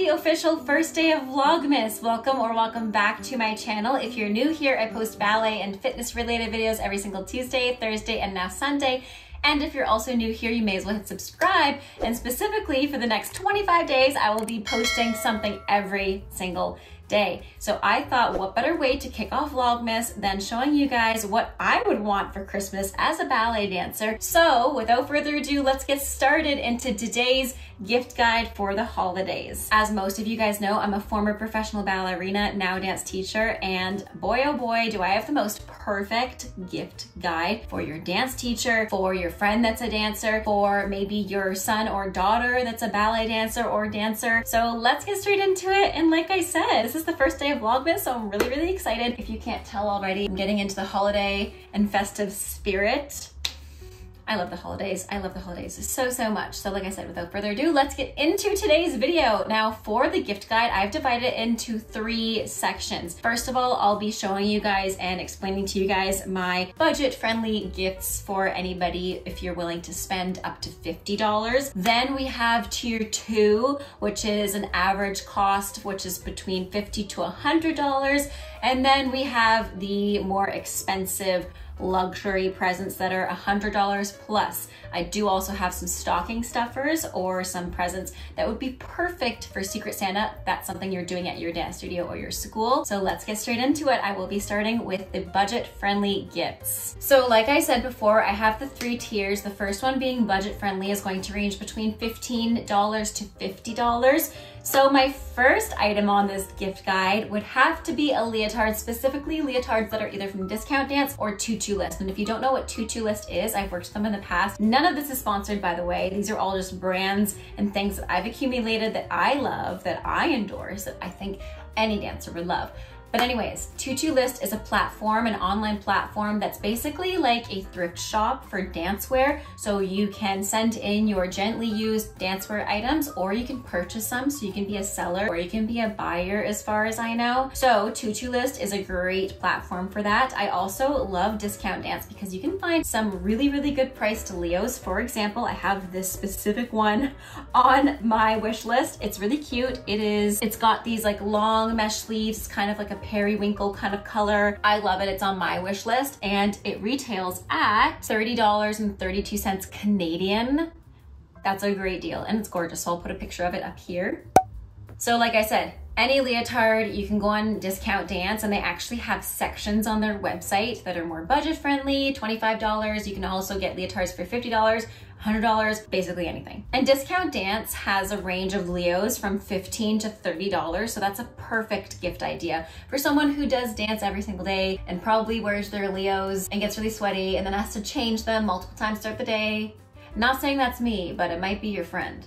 Happy official first day of Vlogmas! Welcome or welcome back to my channel. If you're new here, I post ballet and fitness related videos every single Tuesday, Thursday, and now Sunday. And if you're also new here, you may as well hit subscribe. And specifically for the next 25 days, I will be posting something every single day. So I thought, what better way to kick off Vlogmas than showing you guys what I would want for Christmas as a ballet dancer. So without further ado, let's get started into today's gift guide for the holidays. As most of you guys know, I'm a former professional ballerina, now dance teacher, and boy oh boy do I have the most perfect gift guide for your dance teacher, for your friend that's a dancer, for maybe your son or daughter that's a ballet dancer or dancer. So let's get straight into it, and like I said, this is the first day of Vlogmas, so I'm really excited. If you can't tell already, I'm getting into the holiday and festive spirit. I love the holidays. I love the holidays so much. So like I said, without further ado, let's get into today's video. Now for the gift guide, I've divided it into three sections. First of all, I'll be showing you guys and explaining to you guys my budget-friendly gifts for anybody if you're willing to spend up to $50. Then we have tier two, which is an average cost, which is between $50 to $100. And then we have the more expensive luxury presents that are $100 plus. I do also have some stocking stuffers or some presents that would be perfect for Secret Santa. That's something you're doing at your dance studio or your school. So let's get straight into it. I will be starting with the budget-friendly gifts. So like I said before, I have the three tiers. The first one being budget-friendly is going to range between $15 to $50. So my first item on this gift guide would have to be a leotard, specifically leotards that are either from Discount Dance or Tutu List. And if you don't know what Tutu List is, I've worked with them in the past. None of this is sponsored, by the way. These are all just brands and things that I've accumulated that I love, that I endorse, that I think any dancer would love. But anyways, Tutu List is a platform, an online platform that's basically like a thrift shop for dancewear. So you can send in your gently used dancewear items, or you can purchase some, so you can be a seller or you can be a buyer as far as I know. So Tutu List is a great platform for that. I also love Discount Dance because you can find some really good priced Leos. For example, I have this specific one on my wish list. It's really cute. It's got these like long mesh sleeves, kind of like a periwinkle kind of color. I love it. It's on my wish list and it retails at $30.32 Canadian. That's a great deal and it's gorgeous. So I'll put a picture of it up here. So like I said, any leotard, you can go on Discount Dance and they actually have sections on their website that are more budget friendly, $25. You can also get leotards for $50. $100, basically anything. And Discount Dance has a range of Leos from $15 to $30, so that's a perfect gift idea for someone who does dance every single day and probably wears their Leos and gets really sweaty and then has to change them multiple times throughout the day. Not saying that's me, but it might be your friend.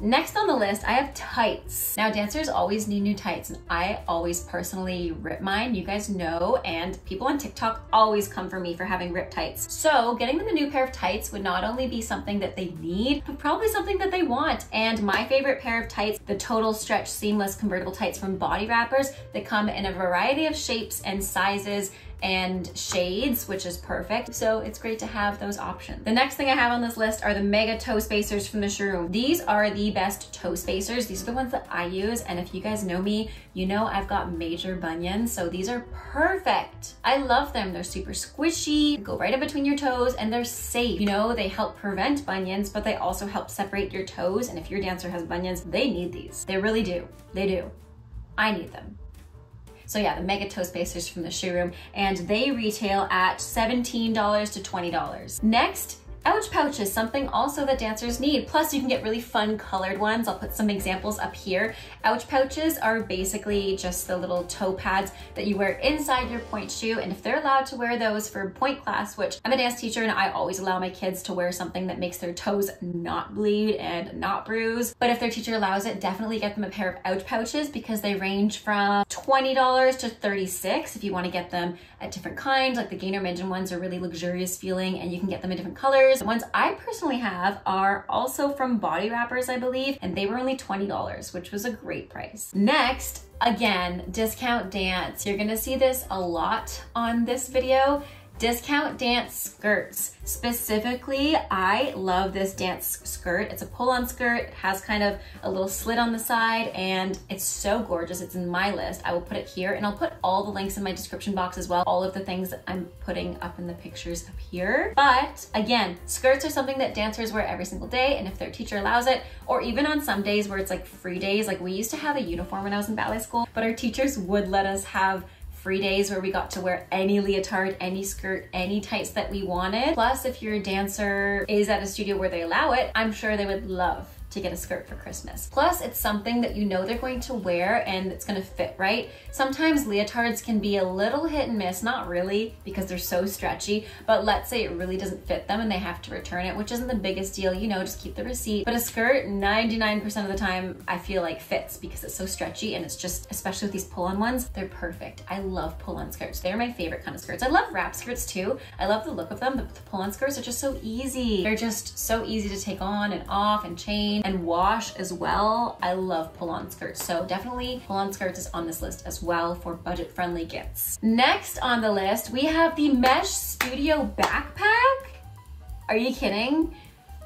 Next on the list, I have tights. Now dancers always need new tights and I always personally rip mine, you guys know, and people on TikTok always come for me for having ripped tights. So getting them a new pair of tights would not only be something that they need, but probably something that they want. And my favorite pair of tights, the total stretch seamless convertible tights from Body Wrappers, they come in a variety of shapes and sizes and shades, which is perfect. So it's great to have those options. The next thing I have on this list are the mega toe spacers from The Shoe Room. These are the best toe spacers. These are the ones that I use. And if you guys know me, you know I've got major bunions. So these are perfect. I love them. They're super squishy, they go right in between your toes and they're safe. You know, they help prevent bunions, but they also help separate your toes. And if your dancer has bunions, they need these. They really do. They do. I need them. So yeah, the mega toe spacers from The Shoe Room, and they retail at $17 to $20. Next, ouch pouches, something also that dancers need. Plus you can get really fun colored ones. I'll put some examples up here. Ouch pouches are basically just the little toe pads that you wear inside your point shoe. And if they're allowed to wear those for point class, which I'm a dance teacher and I always allow my kids to wear something that makes their toes not bleed and not bruise. But if their teacher allows it, definitely get them a pair of ouch pouches because they range from $20 to $36 if you want to get them a different kind. Like the Gaynor Minden ones are really luxurious feeling and you can get them in different colors. The ones I personally have are also from Body Wrappers, I believe, and they were only $20, which was a great price. Next, again, Discount Dance. You're gonna see this a lot on this video. Discount Dance skirts. Specifically, I love this dance skirt. It's a pull-on skirt. It has kind of a little slit on the side and it's so gorgeous. It's in my list. I will put it here and I'll put all the links in my description box as well. All of the things that I'm putting up in the pictures up here. But again, skirts are something that dancers wear every single day, and if their teacher allows it, or even on some days where it's like free days, like we used to have a uniform when I was in ballet school, but our teachers would let us have free days where we got to wear any leotard, any skirt, any tights that we wanted. Plus, if your dancer is at a studio where they allow it, I'm sure they would love to get a skirt for Christmas. Plus, it's something that you know they're going to wear and it's gonna fit right. Sometimes leotards can be a little hit and miss, not really, because they're so stretchy, but let's say it really doesn't fit them and they have to return it, which isn't the biggest deal, you know, just keep the receipt. But a skirt, 99% of the time, I feel like fits because it's so stretchy, and it's just, especially with these pull-on ones, they're perfect. I love pull-on skirts. They're my favorite kind of skirts. I love wrap skirts too. I love the look of them, but the pull-on skirts are just so easy. They're just so easy to take on and off and change and wash as well. I love pull-on skirts, so definitely pull-on skirts is on this list as well for budget-friendly gifts. Next on the list, we have the Mesh Studio Backpack. Are you kidding?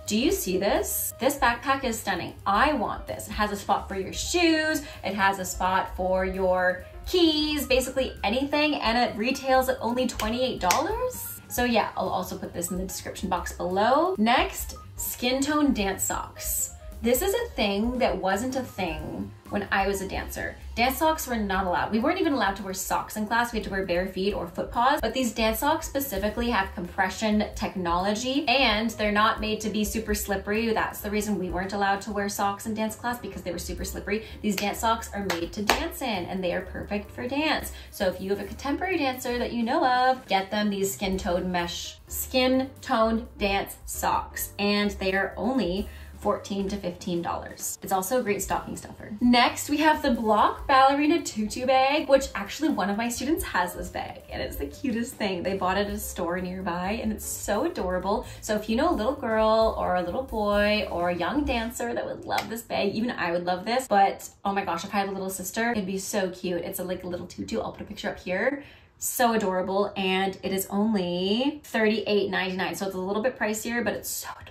Do you see this? This backpack is stunning. I want this. It has a spot for your shoes, it has a spot for your keys, basically anything, and it retails at only $28. So yeah, I'll also put this in the description box below. Next, skin tone dance socks. This is a thing that wasn't a thing when I was a dancer. Dance socks were not allowed. We weren't even allowed to wear socks in class. We had to wear bare feet or foot paws, but these dance socks specifically have compression technology and they're not made to be super slippery. That's the reason we weren't allowed to wear socks in dance class, because they were super slippery. These dance socks are made to dance in and they are perfect for dance. So if you have a contemporary dancer that you know of, get them these skin-toned dance socks, and they are only $14 to $15. It's also a great stocking stuffer. Next, we have the Block Ballerina Tutu Bag, which actually one of my students has this bag, and it's the cutest thing. They bought it at a store nearby, and it's so adorable. So if you know a little girl or a little boy or a young dancer that would love this bag, even I would love this, but oh my gosh, if I had a little sister, it'd be so cute. It's like a little tutu. I'll put a picture up here. So adorable, and it is only $38.99, so it's a little bit pricier, but it's so adorable.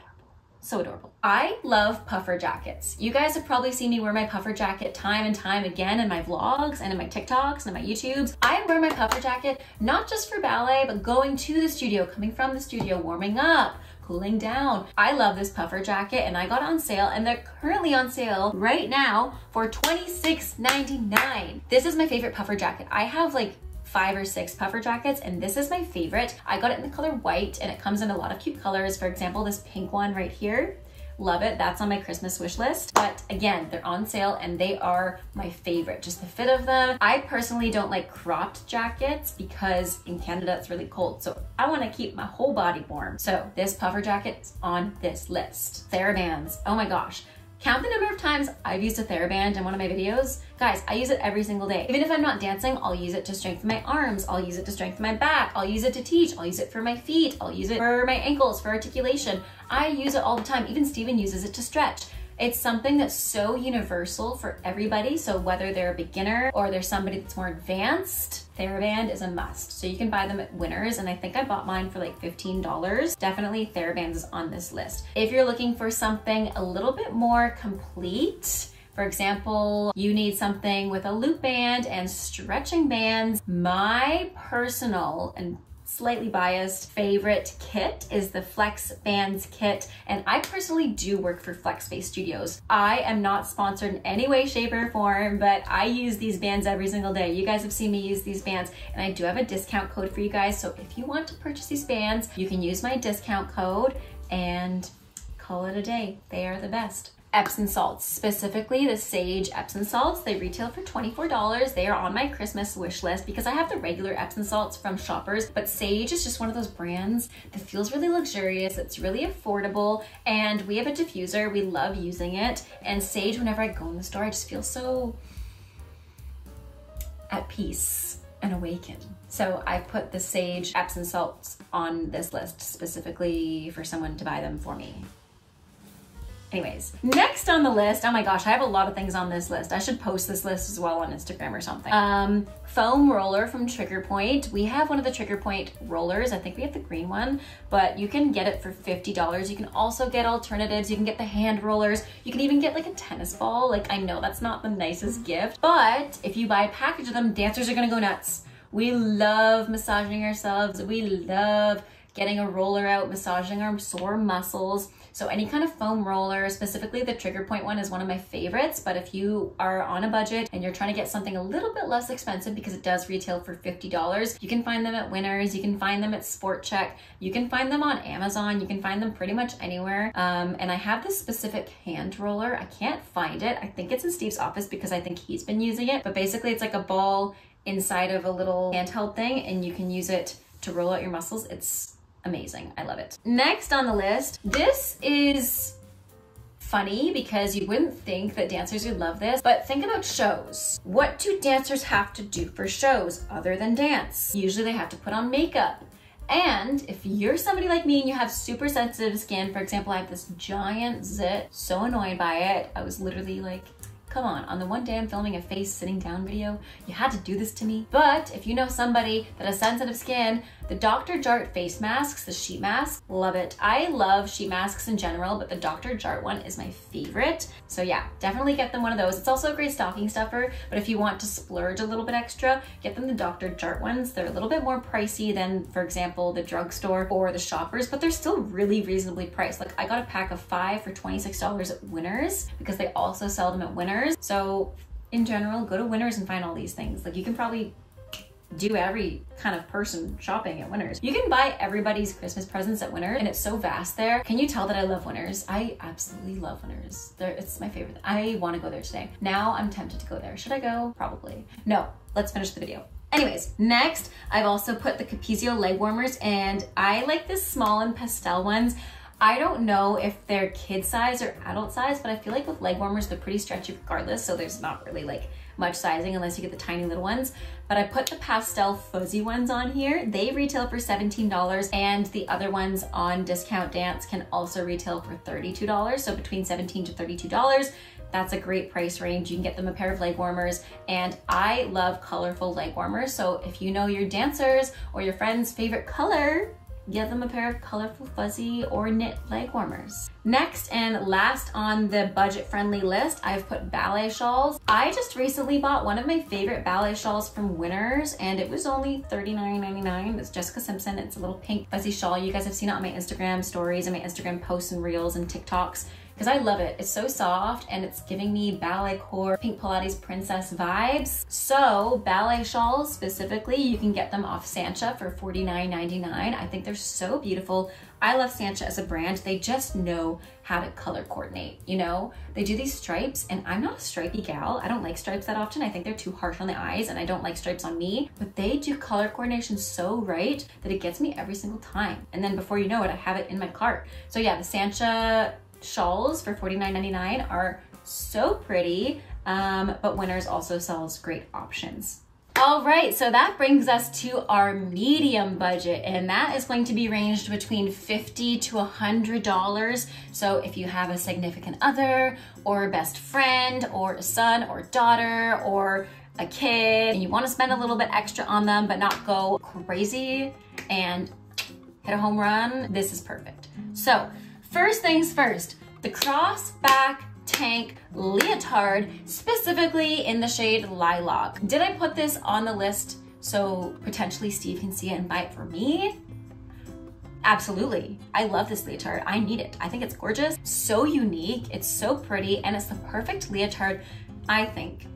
So adorable. I love puffer jackets. You guys have probably seen me wear my puffer jacket time and time again in my vlogs and in my TikToks and in my YouTubes. I wear my puffer jacket not just for ballet, but going to the studio, coming from the studio, warming up, cooling down. I love this puffer jacket, and I got it on sale, and they're currently on sale right now for $26.99. This is my favorite puffer jacket. I have like 5 or 6 puffer jackets, and this is my favorite. I got it in the color white, and it comes in a lot of cute colors. For example, this pink one right here. Love it. That's on my Christmas wish list. But again, they're on sale and they are my favorite. Just the fit of them. I personally don't like cropped jackets because in Canada it's really cold. So I want to keep my whole body warm. So this puffer jacket is on this list. Therabands. Oh my gosh. Count the number of times I've used a TheraBand in one of my videos. Guys, I use it every single day. Even if I'm not dancing, I'll use it to strengthen my arms. I'll use it to strengthen my back. I'll use it to teach. I'll use it for my feet. I'll use it for my ankles, for articulation. I use it all the time. Even Steven uses it to stretch. It's something that's so universal for everybody. So whether they're a beginner or they're somebody that's more advanced, TheraBand is a must. So you can buy them at Winners, and I think I bought mine for like $15. Definitely TheraBand is on this list. If you're looking for something a little bit more complete, for example, you need something with a loop band and stretching bands, my personal and slightly biased favorite kit is the Flex Bands kit, and I personally do work for Flex Face Studios. I am not sponsored in any way, shape, or form, but I use these bands every single day. You guys have seen me use these bands, and I do have a discount code for you guys, so if you want to purchase these bands, you can use my discount code and call it a day. They are the best. Epsom salts, specifically the Sage Epsom salts. They retail for $24. They are on my Christmas wish list because I have the regular Epsom salts from Shoppers, but Sage is just one of those brands that feels really luxurious. It's really affordable, and we have a diffuser. We love using it, and Sage, whenever I go in the store, I just feel so at peace and awakened. So I put the Sage Epsom salts on this list specifically for someone to buy them for me. Anyways, next on the list, oh my gosh, I have a lot of things on this list. I should post this list as well on Instagram or something. Foam roller from Trigger Point. We have one of the Trigger Point rollers. I think we have the green one, but you can get it for $50. You can also get alternatives. You can get the hand rollers. You can even get like a tennis ball. Like, I know that's not the nicest gift, but if you buy a package of them, dancers are gonna go nuts. We love massaging ourselves. We love getting a roller out, massaging our sore muscles. So any kind of foam roller, specifically the Trigger Point one, is one of my favorites. But if you are on a budget and you're trying to get something a little bit less expensive, because it does retail for $50, you can find them at Winners, you can find them at Sport Check, you can find them on Amazon, you can find them pretty much anywhere. And I have this specific hand roller. I can't find it. I think it's in Steve's office because I think he's been using it. But basically it's like a ball inside of a little handheld thing, and you can use it to roll out your muscles. It's amazing, I love it. Next on the list, this is funny because you wouldn't think that dancers would love this, but think about shows. What do dancers have to do for shows other than dance? Usually they have to put on makeup. And if you're somebody like me and you have super sensitive skin, for example, I have this giant zit, so annoyed by it. I was literally like, come on the one day I'm filming a face sitting down video, you had to do this to me. But if you know somebody that has sensitive skin, the Dr. Jart face masks, the sheet mask, love it. I love sheet masks in general, but the Dr. Jart one is my favorite. So yeah, definitely get them one of those. It's also a great stocking stuffer, but if you want to splurge a little bit extra, get them the Dr. Jart ones. They're a little bit more pricey than, for example, the drugstore or the Shoppers, but they're still really reasonably priced. Like, I got a pack of 5 for $26 at Winners because they also sell them at Winners. So in general, go to Winners and find all these things. Like, you can probably do every kind of person shopping at Winners. You can buy everybody's Christmas presents at Winners, and it's so vast there. Can you tell that I love Winners? I absolutely love Winners. It's my favorite. I want to go there today. Now I'm tempted to go there. Should I go? Probably. No, let's finish the video. Anyways, next, I've also put the Capezio leg warmers, and I like this small and pastel ones. I don't know if they're kid size or adult size, but I feel like with leg warmers, they're pretty stretchy regardless, so there's not really like much sizing unless you get the tiny little ones. But I put the pastel fuzzy ones on here. They retail for $17, and the other ones on Discount Dance can also retail for $32, so between $17 to $32. That's a great price range. You can get them a pair of leg warmers, and I love colorful leg warmers, so if you know your dancers or your friend's favorite color, get them a pair of colorful fuzzy or knit leg warmers. Next and last on the budget-friendly list, I've put ballet shawls. I just recently bought one of my favorite ballet shawls from Winners, and it was only $39.99. It's Jessica Simpson. It's a little pink fuzzy shawl. You guys have seen it on my Instagram stories and my Instagram posts and reels and TikToks, because I love it. It's so soft, and it's giving me ballet core, pink Pilates princess vibes. So ballet shawls specifically, you can get them off Sansha for $49.99. I think they're so beautiful. I love Sansha as a brand. They just know how to color coordinate, you know? They do these stripes, and I'm not a stripey gal. I don't like stripes that often. I think they're too harsh on the eyes, and I don't like stripes on me, but they do color coordination so right that it gets me every single time. And then before you know it, I have it in my cart. So yeah, the Sansha shawls for $49.99 are so pretty, but Winners also sells great options. All right, so that brings us to our medium budget, and that is going to be ranged between $50 to $100. So if you have a significant other or a best friend or a son or daughter or a kid, and you want to spend a little bit extra on them but not go crazy and hit a home run, this is perfect. So first things first, the cross back tank leotard, specifically in the shade lilac. Did I put this on the list so potentially Steve can see it and buy it for me? Absolutely. I love this leotard. I need it. I think it's gorgeous, so unique, it's so pretty, and it's the perfect leotard, I think,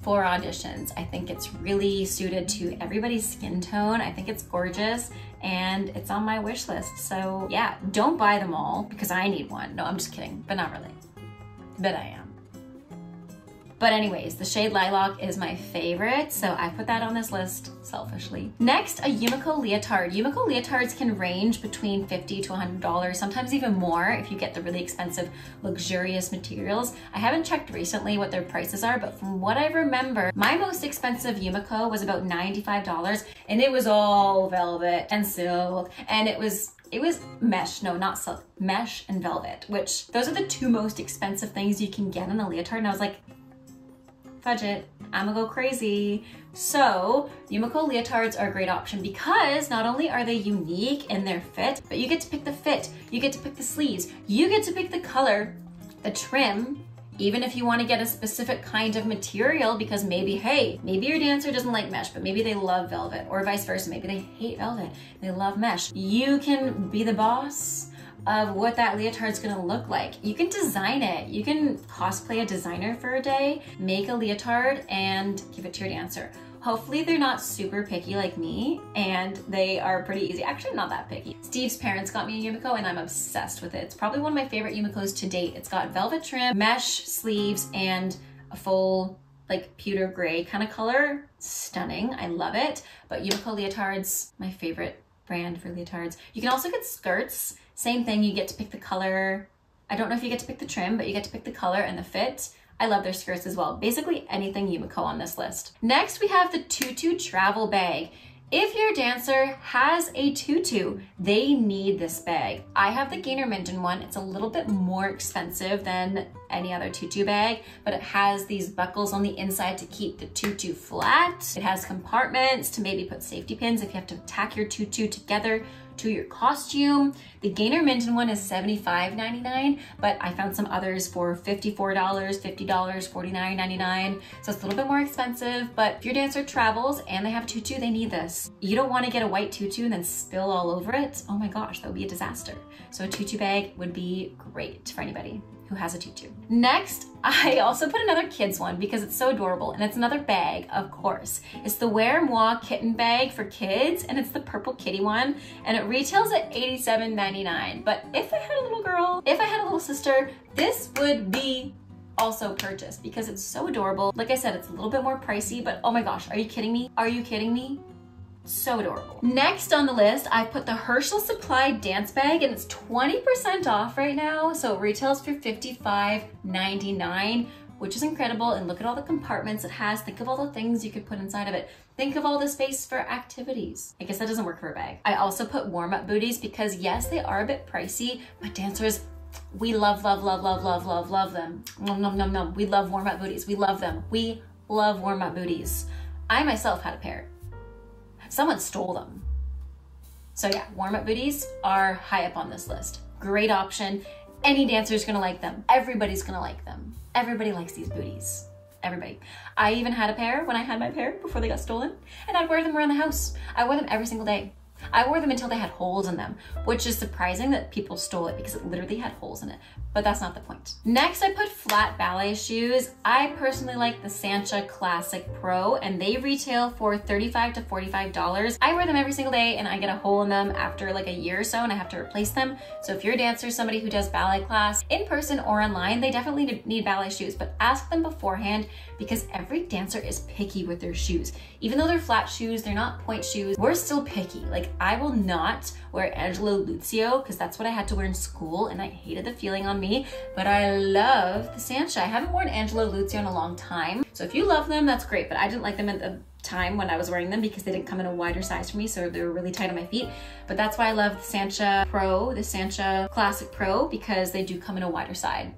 for auditions. I think it's really suited to everybody's skin tone. I think it's gorgeous, and it's on my wish list. So yeah, don't buy them all because I need one. No, I'm just kidding, but not really, but I am. But anyways, the shade Lilac is my favorite, so I put that on this list selfishly. Next, a Yumiko leotard. Yumiko leotards can range between $50 to $100, sometimes even more if you get the really expensive, luxurious materials. I haven't checked recently what their prices are, but from what I remember, my most expensive Yumiko was about $95, and it was all velvet and silk, and it was mesh, no, not silk, mesh and velvet, which those are the two most expensive things you can get in a leotard. And I was like, fudge it, I'm gonna go crazy. So Yumiko leotards are a great option because not only are they unique in their fit, but you get to pick the fit, you get to pick the sleeves, you get to pick the color, the trim, even if you want to get a specific kind of material, because maybe, hey, maybe your dancer doesn't like mesh, but maybe they love velvet, or vice versa. Maybe they hate velvet, they love mesh. You can be the boss of what that leotard's gonna look like. You can design it. You can cosplay a designer for a day, make a leotard, and give it to your dancer. Hopefully they're not super picky like me, and they are pretty easy. Actually, not that picky. Steve's parents got me a Yumiko and I'm obsessed with it. It's probably one of my favorite Yumikos to date. It's got velvet trim, mesh sleeves, and a full like pewter gray kind of color. Stunning, I love it. But Yumiko leotards, my favorite brand for leotards. You can also get skirts. Same thing, you get to pick the color. I don't know if you get to pick the trim, but you get to pick the color and the fit. I love their skirts as well. Basically anything Yumiko on this list. Next, we have the tutu travel bag. If your dancer has a tutu, they need this bag. I have the Gaynor Minden one. It's a little bit more expensive than any other tutu bag, but it has these buckles on the inside to keep the tutu flat. It has compartments to maybe put safety pins if you have to tack your tutu together to your costume. The Gaynor Minden one is $75.99, but I found some others for $54, $50, $49.99. So it's a little bit more expensive, but if your dancer travels and they have a tutu, they need this. You don't want to get a white tutu and then spill all over it. Oh my gosh, that would be a disaster. So a tutu bag would be great for anybody who has a tutu. Next, I also put another kids one because it's so adorable, and it's another bag, of course. It's the Wear Moi kitten bag for kids, and it's the purple kitty one, and it retails at $87.99. But if I had a little girl, if I had a little sister, this would be also purchased because it's so adorable. Like I said, it's a little bit more pricey, but oh my gosh, are you kidding me? Are you kidding me? So adorable. Next on the list, I put the Herschel Supply dance bag, and it's 20% off right now. So it retails for $55.99, which is incredible. And look at all the compartments it has. Think of all the things you could put inside of it. Think of all the space for activities. I guess that doesn't work for a bag. I also put warm-up booties because yes, they are a bit pricey, but dancers, we love, love, love, love, love, love, love them. Nom, nom, nom, nom. We love warm-up booties. We love them. We love warm-up booties. I myself had a pair. Someone stole them. So yeah, warm-up booties are high up on this list. Great option. Any dancer's gonna like them. Everybody's gonna like them. Everybody likes these booties. Everybody. I even had a pair when I had my pair before they got stolen, and I'd wear them around the house. I wore them every single day. I wore them until they had holes in them, which is surprising that people stole it because it literally had holes in it, but that's not the point. Next, I put flat ballet shoes. I personally like the Sansha Classic Pro, and they retail for $35 to $45. I wear them every single day, and I get a hole in them after like a year or so, and I have to replace them. So if you're a dancer, somebody who does ballet class in person or online, they definitely need ballet shoes, but ask them beforehand because every dancer is picky with their shoes. Even though they're flat shoes, they're not point shoes, we're still picky. Like, I will not wear Angelo Lucio because that's what I had to wear in school and I hated the feeling on me, but I love the Sansha. I haven't worn Angelo Lucio in a long time. So if you love them, that's great, but I didn't like them at the time when I was wearing them because they didn't come in a wider size for me, so they were really tight on my feet. But that's why I love the Sansha Pro, the Sansha Classic Pro, because they do come in a wider size.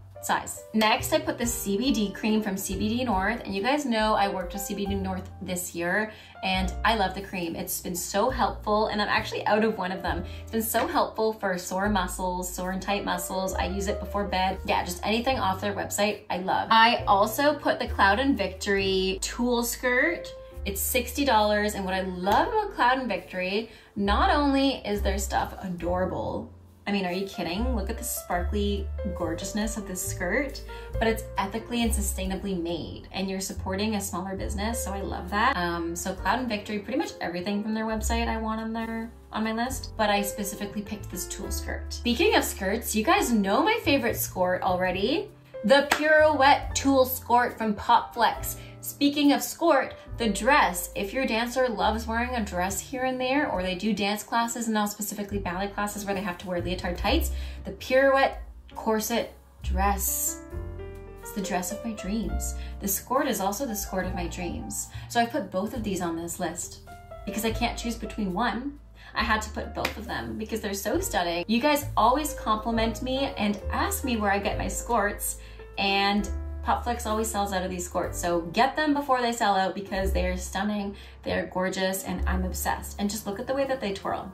Next, I put the CBD cream from CBD North, and you guys know I worked with CBD North this year and I love the cream. It's been so helpful, and I'm actually out of one of them. It's been so helpful for sore muscles, sore and tight muscles. I use it before bed. Yeah, just anything off their website, I love. I also put the Cloud and Victory tulle skirt. It's $60, and what I love about Cloud and Victory, not only is their stuff adorable, I mean, are you kidding? Look at the sparkly gorgeousness of this skirt, but it's ethically and sustainably made, and you're supporting a smaller business, so I love that. So Cloud and Victory, pretty much everything from their website I want on my list, but I specifically picked this tulle skirt. Speaking of skirts, you guys know my favorite skirt already. The Pirouette Tulle Skirt from Popflex. Speaking of skirt, the dress, if your dancer loves wearing a dress here and there, or they do dance classes, and now specifically ballet classes where they have to wear leotard tights, the Pirouette Corset Dress. It's the dress of my dreams. The skirt is also the skirt of my dreams. So I put both of these on this list because I can't choose between one. I had to put both of them because they're so stunning. You guys always compliment me and ask me where I get my skirts, and Popflex always sells out of these skirts, so get them before they sell out because they are stunning, they're gorgeous, and I'm obsessed. And just look at the way that they twirl.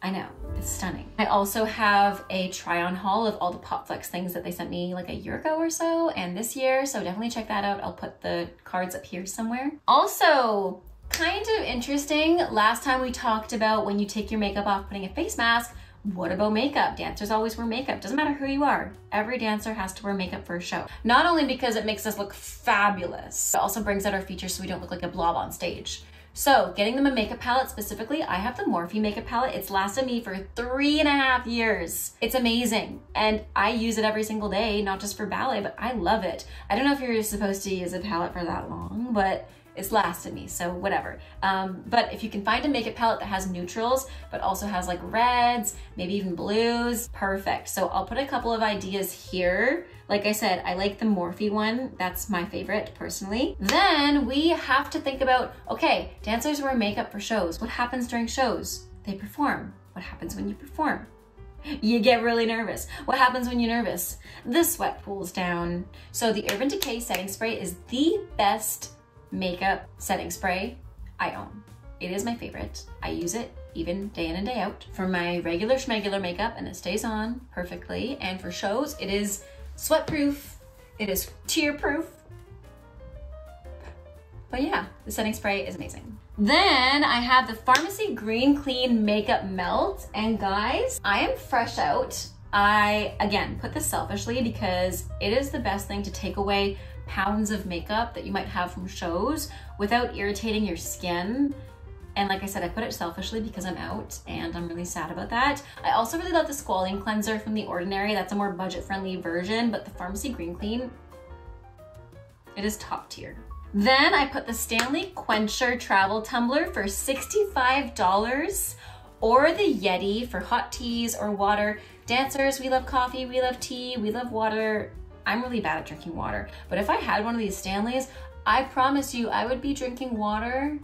I know, it's stunning. I also have a try on haul of all the Popflex things that they sent me like a year ago or so, and this year, so definitely check that out. I'll put the cards up here somewhere. Also, kind of interesting, last time we talked about when you take your makeup off putting a face mask, what about makeup? Dancers always wear makeup. Doesn't matter who you are. Every dancer has to wear makeup for a show. Not only because it makes us look fabulous, but also brings out our features so we don't look like a blob on stage. So getting them a makeup palette specifically, I have the Morphe makeup palette. It's lasted me for 3.5 years. It's amazing. And I use it every single day, not just for ballet, but I love it. I don't know if you're supposed to use a palette for that long, but it's lasted me, so whatever. But if you can find a makeup palette that has neutrals, but also has like reds, maybe even blues, perfect. So I'll put a couple of ideas here. Like I said, I like the Morphe one. That's my favorite personally. Then we have to think about, okay, dancers wear makeup for shows. What happens during shows? They perform. What happens when you perform? You get really nervous. What happens when you're nervous? The sweat pools down. So the Urban Decay setting spray is the best makeup setting spray I own. It is my favorite. I use it even day in and day out for my regular schmegular makeup, and it stays on perfectly. And for shows, it is sweat proof, it is tear proof. But yeah, the setting spray is amazing. Then I have the Farmacy Green Clean Makeup Melt, and guys, I am fresh out. I, again, put this selfishly because it is the best thing to take away pounds of makeup that you might have from shows without irritating your skin. And like I said, I put it selfishly because I'm out and I'm really sad about that. I also really love the Squalane Cleanser from The Ordinary. That's a more budget-friendly version, but the Farmacy Green Clean, it is top tier. Then I put the Stanley Quencher Travel Tumbler for $65 or the Yeti for hot teas or water. Dancers, we love coffee, we love tea, we love water. I'm really bad at drinking water, but if I had one of these Stanleys, I promise you I would be drinking water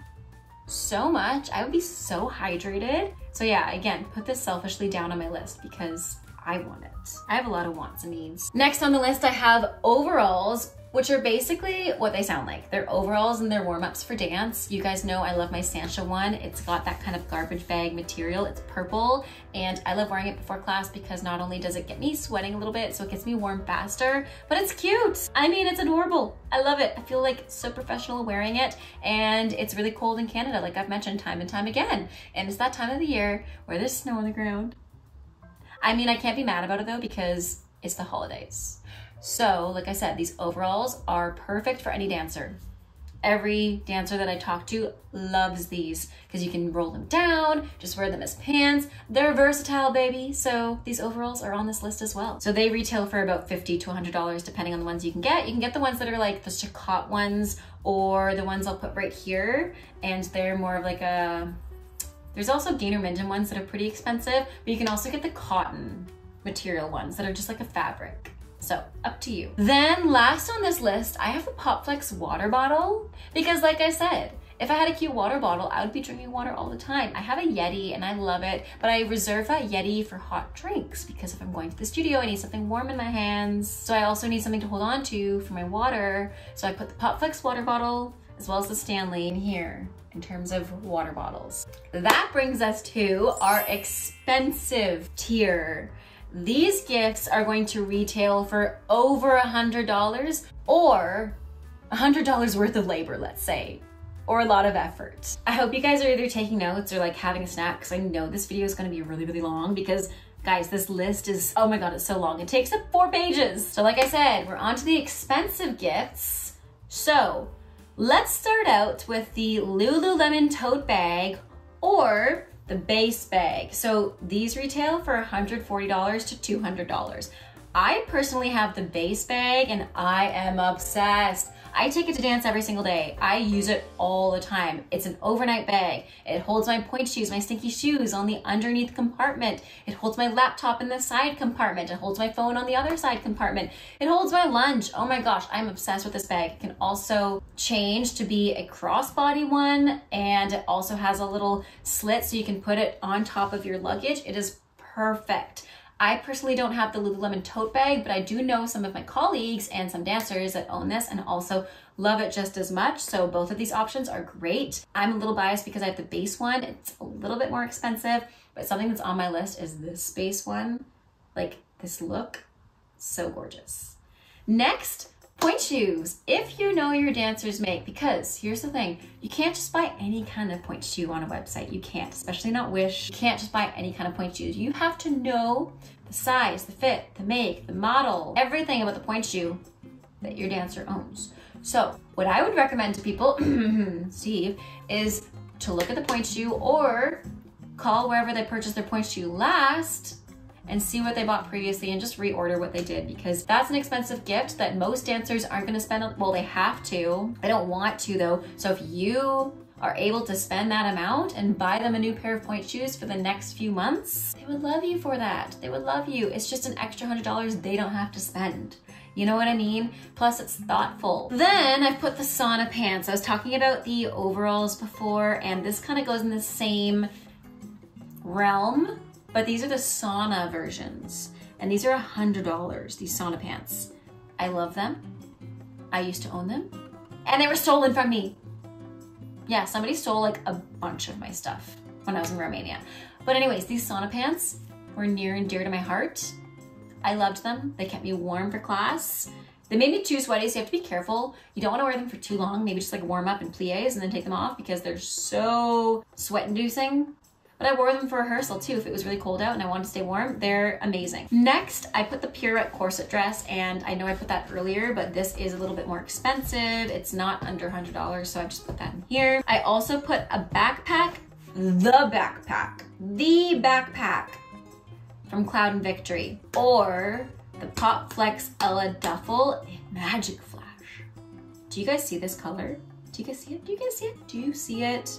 so much. I would be so hydrated. So yeah, again, put this selfishly down on my list because I want it. I have a lot of wants and needs. Next on the list, I have overalls, which are basically what they sound like. They're overalls and they're warm-ups for dance. You guys know I love my Sansha one. It's got that kind of garbage bag material. It's purple, and I love wearing it before class because not only does it get me sweating a little bit, so it gets me warm faster, but it's cute. I mean, it's adorable. I love it. I feel like so professional wearing it, and it's really cold in Canada, like I've mentioned time and time again. And it's that time of the year where there's snow on the ground. I mean, I can't be mad about it though because it's the holidays. So, like I said, these overalls are perfect for any dancer. Every dancer that I talk to loves these because you can roll them down, just wear them as pants. They're versatile, baby. So these overalls are on this list as well. So they retail for about $50 to $100 depending on the ones you can get. You can get the ones that are like the chicot ones or the ones I'll put right here, and they're more of like a... There's also Gaynor Minden ones that are pretty expensive, but you can also get the cotton material ones that are just like a fabric. So up to you. Then last on this list, I have the Popflex water bottle because like I said, if I had a cute water bottle, I would be drinking water all the time. I have a Yeti and I love it, but I reserve that Yeti for hot drinks because if I'm going to the studio, I need something warm in my hands. So I also need something to hold on to for my water. So I put the Popflex water bottle as well as the Stanley in here in terms of water bottles. That brings us to our expensive tier. These gifts are going to retail for over $100 or $100 worth of labor, let's say, or a lot of effort. I hope you guys are either taking notes or like having a snack because I know this video is going to be really, really long because guys, this list is, oh my God, it's so long. It takes up 4 pages. So like I said, we're on to the expensive gifts. So let's start out with the Lululemon tote bag or the base bag. So these retail for $140 to $200. I personally have the base bag and I am obsessed. I take it to dance every single day. I use it all the time. It's an overnight bag. It holds my pointe shoes, my stinky shoes on the underneath compartment. It holds my laptop in the side compartment. It holds my phone on the other side compartment. It holds my lunch. Oh my gosh, I'm obsessed with this bag. It can also change to be a crossbody one, and it also has a little slit so you can put it on top of your luggage. It is perfect. I personally don't have the Lululemon tote bag, but I do know some of my colleagues and some dancers that own this and also love it just as much. So both of these options are great. I'm a little biased because I have the base one. It's a little bit more expensive, but something that's on my list is this base one. Like this look, so gorgeous. Next, pointe shoes. If you know your dancers make, because here's the thing, you can't just buy any kind of pointe shoe on a website. You can't, especially not Wish. You can't just buy any kind of pointe shoes. You have to know the size, the fit, the make, the model, everything about the pointe shoe that your dancer owns. So what I would recommend to people, Steve, is to look at the pointe shoe or call wherever they purchased their pointe shoe last and see what they bought previously and just reorder what they did, because that's an expensive gift that most dancers aren't gonna spend on. Well, they have to, they don't want to though. So if you are able to spend that amount and buy them a new pair of pointe shoes for the next few months, they would love you for that. They would love you. It's just an extra $100 they don't have to spend. You know what I mean? Plus it's thoughtful. Then I put the sauna pants. I was talking about the overalls before, and this kind of goes in the same realm, but these are the sauna versions, and these are $100, these sauna pants. I love them. I used to own them, and they were stolen from me. Yeah, somebody stole like a bunch of my stuff when I was in Romania. But anyways, these sauna pants were near and dear to my heart. I loved them. They kept me warm for class. They made me too sweaty, so you have to be careful. You don't want to wear them for too long. Maybe just like warm up in plies and then take them off because they're so sweat-inducing. But I wore them for rehearsal too if it was really cold out and I wanted to stay warm. They're amazing. Next, I put the Pirouette corset dress, and I know I put that earlier, but this is a little bit more expensive. It's not under $100, so I just put that in here. I also put a backpack, the backpack from Cloud and Victory, or the Popflex Ella Duffel in Magic Flash. Do you guys see this color? Do you guys see it? Do you guys see it? Do you see it?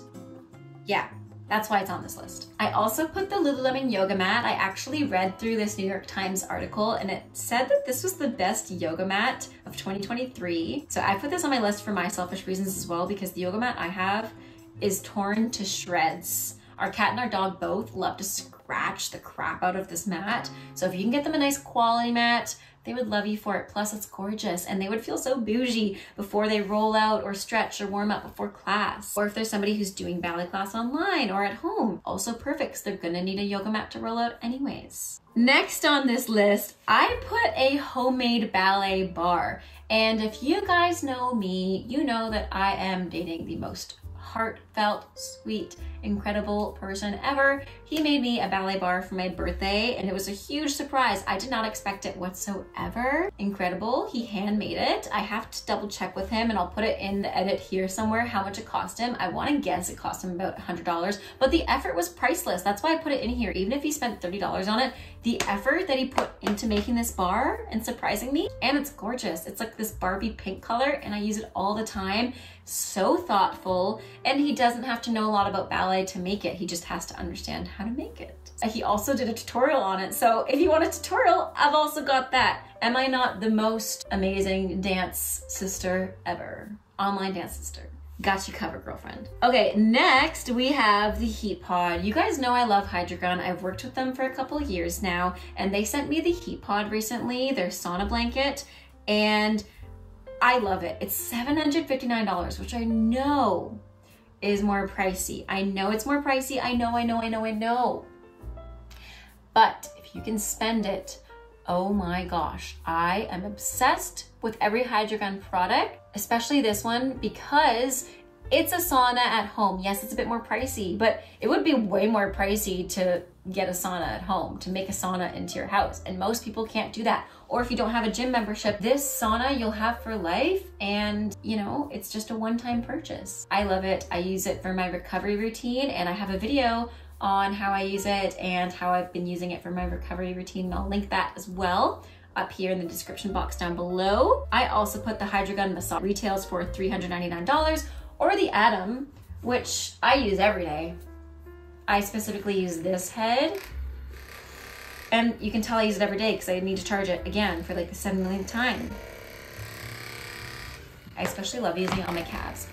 Yeah. That's why it's on this list. I also put the Lululemon yoga mat. I actually read through this New York Times article, and it said that this was the best yoga mat of 2023. So I put this on my list for my selfish reasons as well, because the yoga mat I have is torn to shreds. Our cat and our dog both love to scratch the crap out of this mat. So if you can get them a nice quality mat, they would love you for it. Plus it's gorgeous, and they would feel so bougie before they roll out or stretch or warm up before class. Or if there's somebody who's doing ballet class online or at home, also perfect, because they're gonna need a yoga mat to roll out anyways. Next on this list, I put a homemade ballet bar. And if you guys know me, you know that I am dating the most heartfelt, sweet, incredible person ever. He made me a ballet bar for my birthday, and it was a huge surprise. I did not expect it whatsoever. Incredible. He handmade it. I have to double check with him, and I'll put it in the edit here somewhere how much it cost him. I want to guess it cost him about $100, but the effort was priceless. That's why I put it in here. Even if he spent $30 on it, the effort that he put into making this bar and surprising me, and it's gorgeous. It's like this Barbie pink color, and I use it all the time. So thoughtful, and he doesn't have to know a lot about ballet to make it. He just has to understand how to make it. He also did a tutorial on it, so if you want a tutorial, I've also got that. Am I not the most amazing dance sister ever? Online dance sister. Got you covered, girlfriend. Okay, next we have the Heat Pod. You guys know I love HydraGun. I've worked with them for a couple years now, and they sent me the Heat Pod recently, their sauna blanket, and I love it. It's $759, which I know is more pricey. I know it's more pricey. I know. But if you can spend it, oh my gosh, I am obsessed with every HydraGun product, especially this one, because it's a sauna at home. Yes, it's a bit more pricey, but it would be way more pricey to get a sauna at home, to make a sauna into your house. And most people can't do that. Or if you don't have a gym membership, this sauna you'll have for life, and you know, it's just a one-time purchase. I love it. I use it for my recovery routine, and I have a video on how I use it and how I've been using it for my recovery routine, and I'll link that as well. up here in the description box down below. I also put the HydraGun massage, retails for $399, or the Atom, which I use every day. I specifically use this head, and you can tell I use it every day because I need to charge it again for like the 7 millionth time. I especially love using it on my calves.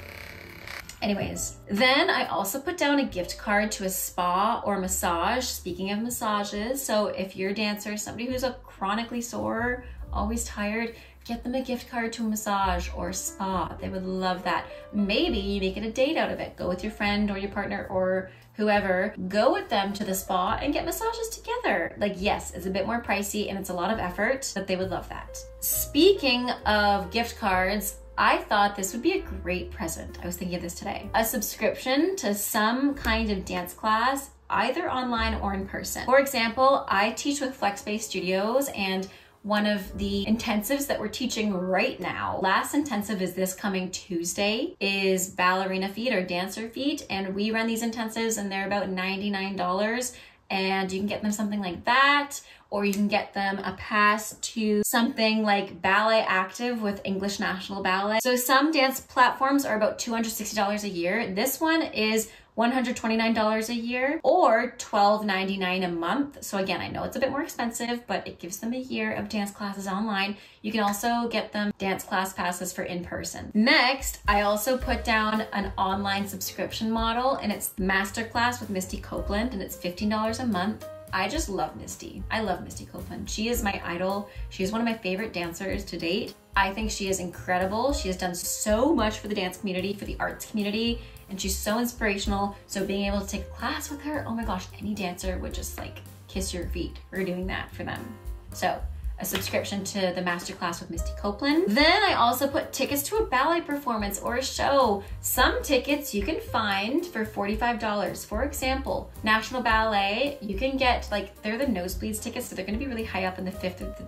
Anyways, then I also put down a gift card to a spa or massage, speaking of massages. So if you're a dancer, somebody who's a chronically sore, always tired, get them a gift card to a massage or spa. They would love that. Maybe you make it a date out of it. Go with your friend or your partner or whoever. Go with them to the spa and get massages together. Like, yes, it's a bit more pricey and it's a lot of effort, but they would love that. Speaking of gift cards, I thought this would be a great present. I was thinking of this today. A subscription to some kind of dance class, either online or in person. For example, I teach with FlexPay Studios, and one of the intensives that we're teaching right now, last intensive is this coming Tuesday, is ballerina feet or dancer feet. And we run these intensives and they're about $99. And you can get them something like that, or you can get them a pass to something like Ballet Active with English National Ballet. So some dance platforms are about $260 a year. This one is $129 a year or $12.99 a month. So again, I know it's a bit more expensive, but it gives them a year of dance classes online. You can also get them dance class passes for in person. Next, I also put down an online subscription model, and it's Masterclass with Misty Copeland, and it's $15 a month. I just love Misty. I love Misty Copeland. She is my idol. She is one of my favorite dancers to date. I think she is incredible. She has done so much for the dance community, for the arts community, and she's so inspirational. So being able to take a class with her, oh my gosh, any dancer would just like kiss your feet. We're doing that for them. So a subscription to the Masterclass with Misty Copeland. Then I also put tickets to a ballet performance or a show. Some tickets you can find for $45. For example, National Ballet, you can get like, they're the nosebleeds tickets, so they're gonna be really high up in the fifth and the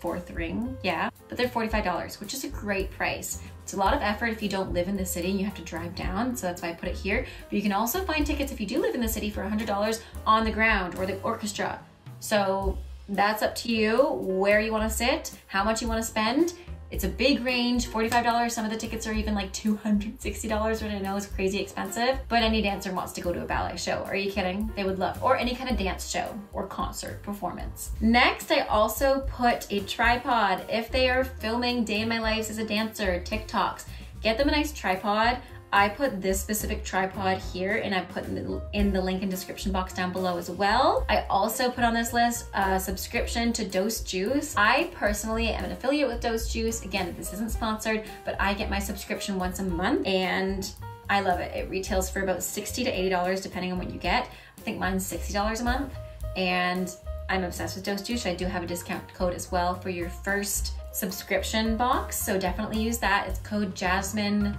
fourth ring, yeah. But they're $45, which is a great price. It's a lot of effort if you don't live in the city and you have to drive down, so that's why I put it here. But you can also find tickets if you do live in the city for $100 on the ground or the orchestra. So that's up to you, where you wanna sit, how much you wanna spend. It's a big range, $45. Some of the tickets are even like $260, which I know is crazy expensive, but any dancer wants to go to a ballet show. Are you kidding? They would love, or any kind of dance show or concert performance. Next, I also put a tripod. If they are filming Day in My Life as a dancer, TikToks, get them a nice tripod. I put this specific tripod here, and I put in the link in description box down below as well. I also put on this list a subscription to Dose Juice. I personally am an affiliate with Dose Juice. Again, this isn't sponsored, but I get my subscription once a month and I love it. It retails for about $60 to $80 depending on what you get. I think mine's $60 a month, and I'm obsessed with Dose Juice. I do have a discount code as well for your first subscription box, so definitely use that. It's code Jasmine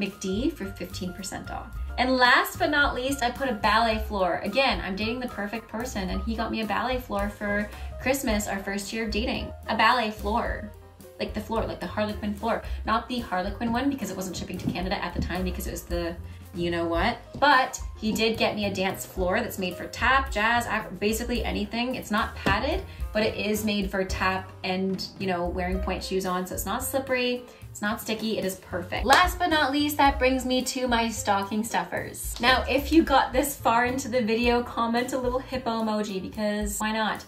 McD for 15% off. And last but not least, I put a ballet floor. Again, I'm dating the perfect person, and he got me a ballet floor for Christmas, our first year of dating. A ballet floor, like the Harlequin floor. Not the Harlequin one because it wasn't shipping to Canada at the time because it was the you know what. But he did get me a dance floor that's made for tap, jazz, basically anything. It's not padded, but it is made for tap and, you know, wearing point shoes on, so it's not slippery. It's not sticky, it is perfect. Last but not least, that brings me to my stocking stuffers. Now, if you got this far into the video, comment a little hippo emoji because why not?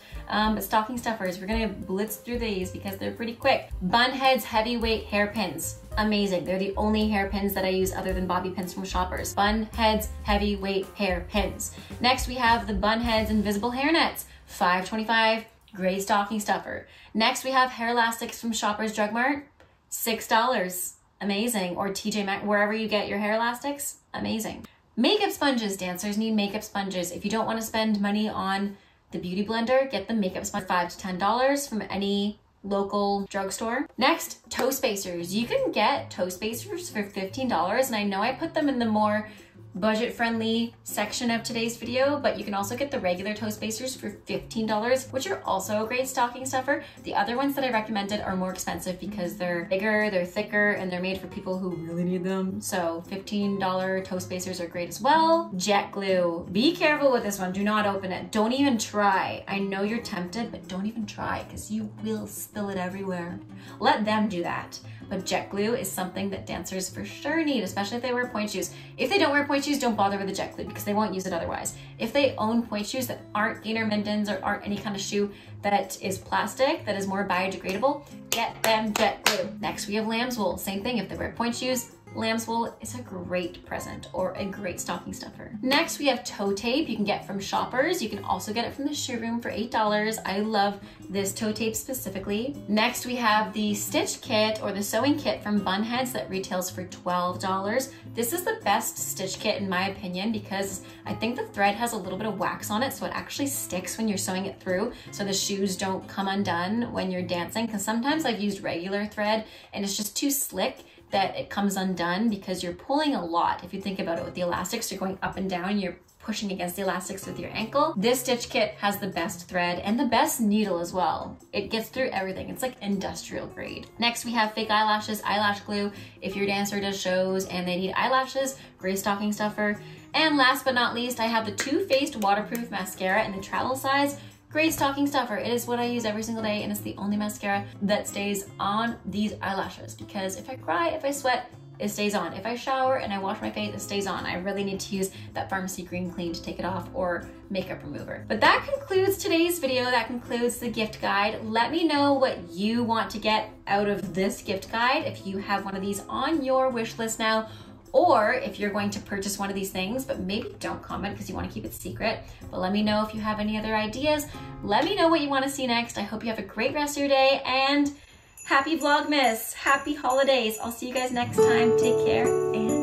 But stocking stuffers, we're gonna blitz through these because they're pretty quick. Bunheads heavyweight hairpins. Amazing, they're the only hairpins that I use other than bobby pins from Shoppers. Bunheads heavyweight hairpins. Next, we have the Bunheads invisible hairnets, $5.25, gray stocking stuffer. Next, we have hair elastics from Shoppers Drug Mart, $6, amazing. Or TJ Maxx, wherever you get your hair elastics, amazing. Makeup sponges, dancers need makeup sponges. If you don't wanna spend money on the beauty blender, get the makeup sponge, $5 to $10 from any local drugstore. Next, toe spacers. You can get toe spacers for $15, and I know I put them in the more budget-friendly section of today's video, but you can also get the regular toe spacers for $15, which are also a great stocking stuffer. The other ones that I recommended are more expensive because they're bigger, they're thicker, and they're made for people who really need them. So $15 toe spacers are great as well. Jet glue. Be careful with this one. Do not open it. Don't even try. I know you're tempted, but don't even try because you will spill it everywhere. Let them do that. But jet glue is something that dancers for sure need, especially if they wear point shoes. If they don't wear point shoes, don't bother with the jet glue because they won't use it otherwise. If they own point shoes that aren't Gaynor Mindens or aren't any kind of shoe that is plastic, that is more biodegradable, get them jet glue. Next, we have lamb's wool. Same thing, if they wear point shoes, lamb's wool is a great present or a great stocking stuffer. Next, we have toe tape. You can get from Shoppers. You can also get it from the Shoe Room for $8. I love this toe tape specifically. Next, we have the stitch kit or the sewing kit from Bunheads that retails for $12. This is the best stitch kit in my opinion because I think the thread has a little bit of wax on it, so it actually sticks when you're sewing it through, so the shoes don't come undone when you're dancing, because sometimes I've used regular thread and it's just too slick that it comes undone because you're pulling a lot. If you think about it, with the elastics, you're going up and down, you're pushing against the elastics with your ankle. This stitch kit has the best thread and the best needle as well. It gets through everything. It's like industrial grade. Next, we have fake eyelashes, eyelash glue. If your dancer does shows and they need eyelashes, great stocking stuffer. And last but not least, I have the Too Faced waterproof mascara in the travel size. Great stocking stuffer. It is what I use every single day and it's the only mascara that stays on these eyelashes because if I cry, if I sweat, it stays on. If I shower and I wash my face, it stays on. I really need to use that Farmacy Green Clean to take it off or makeup remover. But that concludes today's video. That concludes the gift guide. Let me know what you want to get out of this gift guide. If you have one of these on your wish list now, or if you're going to purchase one of these things, but maybe don't comment because you want to keep it secret. But let me know if you have any other ideas. Let me know what you want to see next. I hope you have a great rest of your day and happy Vlogmas, happy holidays. I'll see you guys next time. Take care and